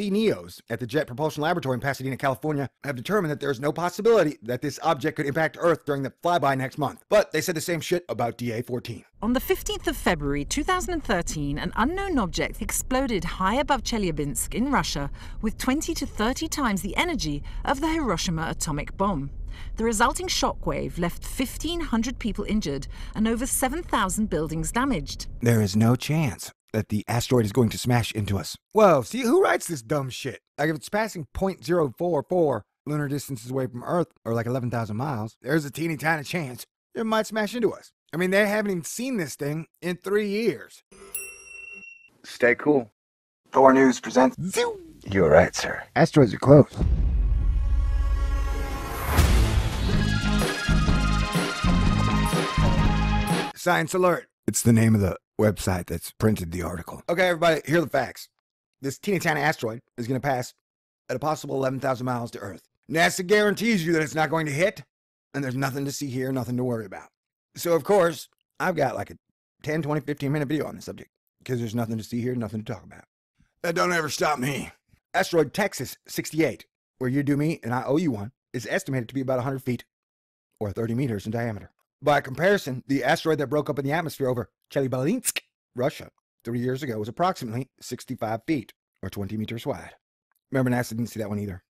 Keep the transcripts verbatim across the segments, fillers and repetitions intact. C N E Os at the Jet Propulsion Laboratory in Pasadena, California, have determined that there is no possibility that this object could impact Earth during the flyby next month. But they said the same shit about D A fourteen. On the fifteenth of February two thousand thirteen, an unknown object exploded high above Chelyabinsk in Russia with twenty to thirty times the energy of the Hiroshima atomic bomb. The resulting shockwave left fifteen hundred people injured and over seven thousand buildings damaged. There is no chance that the asteroid is going to smash into us. Whoa, see, who writes this dumb shit? Like, if it's passing zero point zero four four lunar distances away from Earth, or like eleven thousand miles, there's a teeny tiny chance it might smash into us. I mean, they haven't even seen this thing in three years. Stay cool. Thor News presents... You're right, sir. Asteroids are close. Science Alert. It's the name of the website that's printed the article. Okay, everybody, here are the facts. This teeny tiny asteroid is going to pass at a possible eleven thousand miles to Earth. NASA guarantees you that it's not going to hit, and there's nothing to see here, nothing to worry about. So, of course, I've got like a ten, twenty, fifteen minute video on the subject, because there's nothing to see here, nothing to talk about. That don't ever stop me. Asteroid Texas sixty-eight, where you do me and I owe you one, is estimated to be about one hundred feet, or thirty meters in diameter. By comparison, the asteroid that broke up in the atmosphere over Chelyabinsk, Russia, three years ago was approximately sixty-five feet, or twenty meters wide. Remember, NASA didn't see that one either.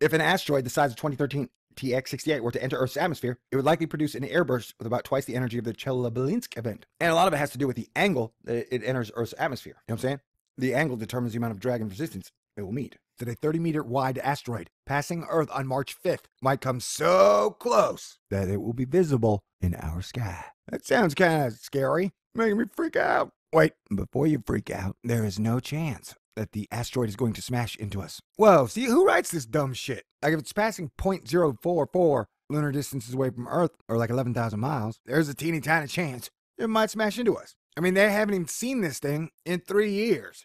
If an asteroid the size of twenty thirteen T X sixty-eight were to enter Earth's atmosphere, it would likely produce an airburst with about twice the energy of the Chelyabinsk event. And a lot of it has to do with the angle that it enters Earth's atmosphere. You know what I'm saying? The angle determines the amount of drag and resistance it will meet. That a thirty meter wide asteroid passing Earth on March fifth might come so close that it will be visible in our sky. That sounds kind of scary, making me freak out. Wait, before you freak out, there is no chance that the asteroid is going to smash into us. Whoa, see, who writes this dumb shit? Like, if it's passing zero point zero four four lunar distances away from Earth, or like eleven thousand miles, there's a teeny tiny chance it might smash into us. I mean, they haven't even seen this thing in three years.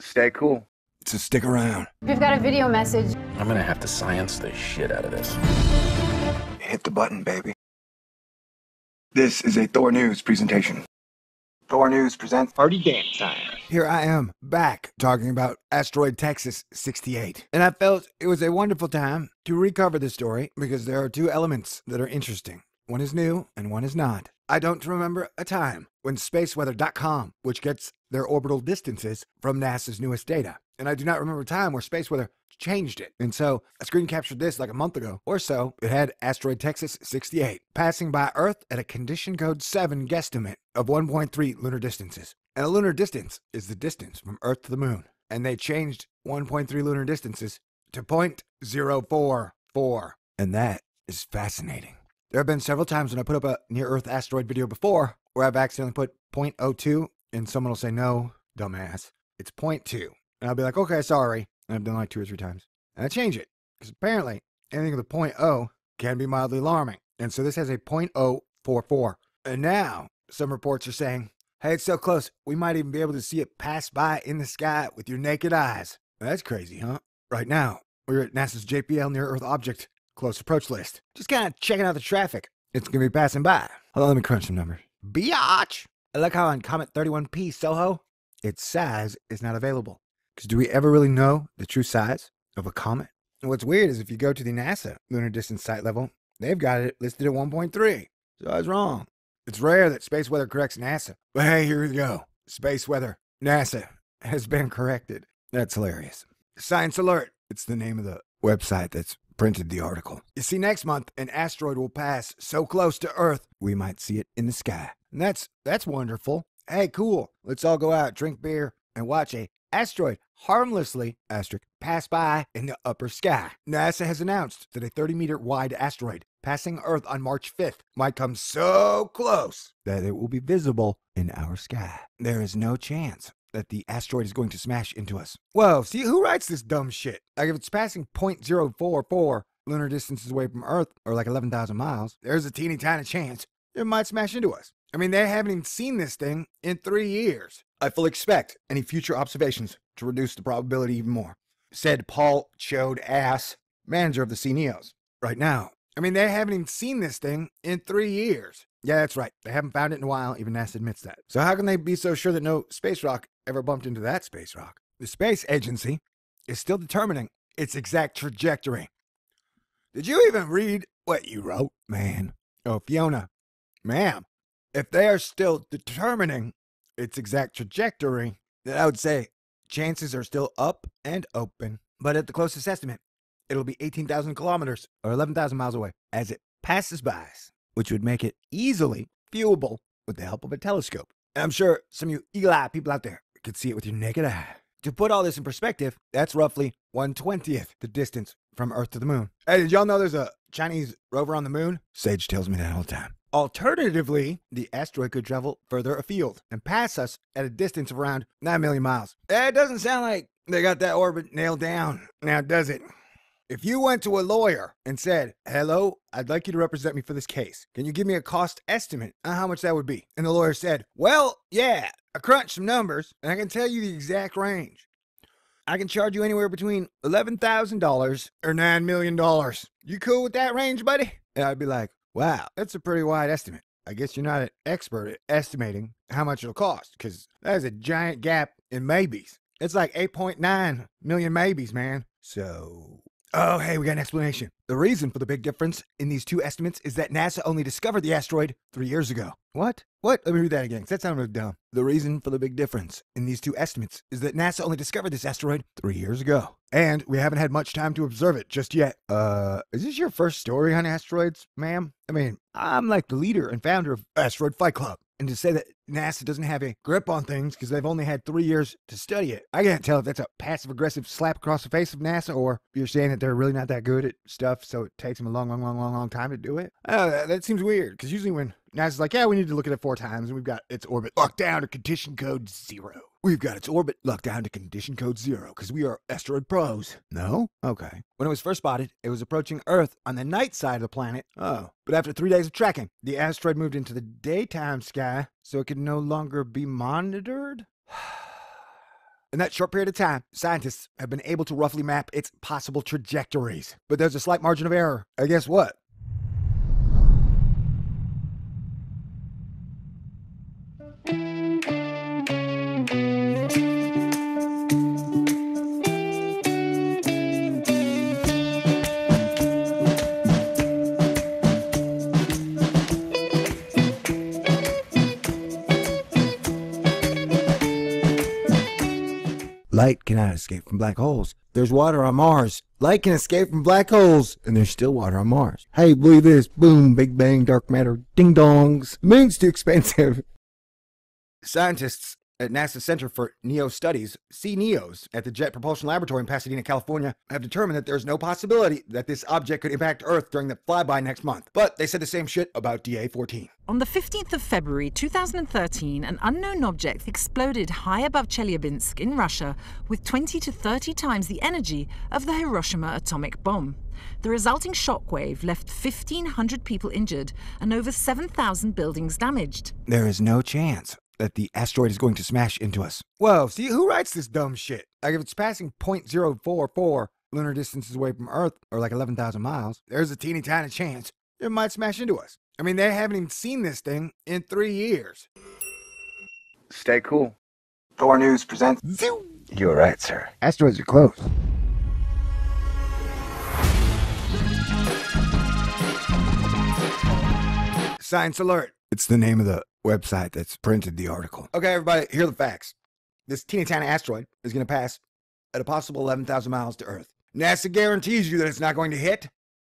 Stay cool. So stick around. We've got a video message. I'm gonna have to science the shit out of this. Hit the button, baby. This is a Thor News presentation. Thor News presents Party Dance Time. Here I am, back, talking about Asteroid Texas sixty-eight. And I felt it was a wonderful time to recover the story because there are two elements that are interesting. One is new and one is not. I don't remember a time when Space Weather dot com, which gets their orbital distances from NASA's newest data, and I do not remember a time where SpaceWeather changed it. And so I screen captured this like a month ago or so. It had Asteroid Texas sixty-eight passing by Earth at a condition code seven guesstimate of one point three lunar distances. And a lunar distance is the distance from Earth to the moon. And they changed one point three lunar distances to zero point zero four four. And that is fascinating. There have been several times when I put up a near-Earth asteroid video before where I've accidentally put zero point zero two and someone will say, no, dumbass, it's zero point two. And I'll be like, okay, sorry. And I've done like two or three times. And I change it because apparently anything with a zero point zero can be mildly alarming. And so this has a zero point zero four four. And now some reports are saying, hey, it's so close, we might even be able to see it pass by in the sky with your naked eyes. That's crazy, huh? Right now, we're at NASA's J P L Near-Earth Object Close Approach List. Just kind of checking out the traffic. It's going to be passing by. Hold on, let me crunch some numbers. Biatch! I like how on Comet thirty-one P Soho, its size is not available. Because do we ever really know the true size of a comet? And what's weird is if you go to the NASA Lunar Distance Site Level, they've got it listed at one point three. So I was wrong. It's rare that Space Weather corrects NASA. But hey, here we go. Space Weather, NASA, has been corrected. That's hilarious. Science Alert. It's the name of the website that's printed the article. You see, next month, an asteroid will pass so close to Earth, we might see it in the sky. And that's, that's wonderful. Hey, cool. Let's all go out, drink beer, and watch a asteroid harmlessly, asterisk, pass by in the upper sky. NASA has announced that a thirty meter wide asteroid passing Earth on March fifth might come so close that it will be visible in our sky. There is no chance that the asteroid is going to smash into us. Whoa, see, who writes this dumb shit? Like, if it's passing zero point zero four four lunar distances away from Earth, or like eleven thousand miles, there's a teeny tiny chance it might smash into us. I mean, they haven't even seen this thing in three years. I fully expect any future observations to reduce the probability even more, said Paul Chodas, manager of the C N E Os. Right now, I mean, they haven't even seen this thing in three years. Yeah, that's right. They haven't found it in a while. Even NASA admits that. So how can they be so sure that no space rock ever bumped into that space rock? The space agency is still determining its exact trajectory. Did you even read what you wrote, man? Oh, Fiona, ma'am, if they are still determining its exact trajectory, then I would say chances are still up and open. But at the closest estimate, it'll be eighteen thousand kilometers or eleven thousand miles away as it passes by, which would make it easily viewable with the help of a telescope. And I'm sure some of you eagle-eyed people out there could see it with your naked eye. To put all this in perspective, that's roughly one twentieth the distance from Earth to the moon. Hey, did y'all know there's a Chinese rover on the moon? Sage tells me that all the time. Alternatively, the asteroid could travel further afield and pass us at a distance of around nine million miles. That doesn't sound like they got that orbit nailed down, now does it? If you went to a lawyer and said, hello, I'd like you to represent me for this case. Can you give me a cost estimate on how much that would be? And the lawyer said, well, yeah, I crunched some numbers and I can tell you the exact range. I can charge you anywhere between eleven thousand dollars or nine million dollars. You cool with that range, buddy? And I'd be like, wow, that's a pretty wide estimate. I guess you're not an expert at estimating how much it'll cost, because that is a giant gap in maybes. It's like eight point nine million maybes, man. So... oh, hey, we got an explanation. The reason for the big difference in these two estimates is that NASA only discovered the asteroid three years ago. What? What? Let me read that again, because that sounded really dumb. The reason for the big difference in these two estimates is that NASA only discovered this asteroid three years ago. And we haven't had much time to observe it just yet. Uh, is this your first story on asteroids, ma'am? I mean, I'm like the leader and founder of Asteroid Fight Club. And to say that NASA doesn't have a grip on things because they've only had three years to study it, I can't tell if that's a passive-aggressive slap across the face of NASA or if you're saying that they're really not that good at stuff, so it takes them a long, long, long, long, long time to do it. Uh, that, that seems weird, because usually when NASA's like, yeah, we need to look at it four times, and we've got its orbit locked down to condition code zero. We've got its orbit locked down to condition code zero, because we are asteroid pros. No? Okay. When it was first spotted, it was approaching Earth on the night side of the planet. Oh. But after three days of tracking, the asteroid moved into the daytime sky, so it could no longer be monitored? In that short period of time, scientists have been able to roughly map its possible trajectories. But there's a slight margin of error. And guess what? Light cannot escape from black holes. There's water on Mars. Light can escape from black holes. And there's still water on Mars. Hey, believe this. Boom, big bang, dark matter, ding-dongs. The moon's too expensive. Scientists at NASA's Center for NEO Studies, C NEOS, at the Jet Propulsion Laboratory in Pasadena, California, have determined that there's no possibility that this object could impact Earth during the flyby next month. But they said the same shit about D A fourteen. On the fifteenth of February two thousand thirteen, an unknown object exploded high above Chelyabinsk in Russia with twenty to thirty times the energy of the Hiroshima atomic bomb. The resulting shockwave left fifteen hundred people injured and over seven thousand buildings damaged. There is no chance that the asteroid is going to smash into us. Whoa, see, who writes this dumb shit? Like, if it's passing zero point zero four four lunar distances away from Earth, or like eleven thousand miles, there's a teeny tiny chance it might smash into us. I mean, they haven't even seen this thing in three years. Stay cool. Thor News presents... Zoom. You're right, sir. Asteroids are close. Science Alert. It's the name of the website that's printed the article. Okay, everybody, here are the facts. This teeny tiny asteroid is going to pass at a possible eleven thousand miles to Earth. NASA guarantees you that it's not going to hit.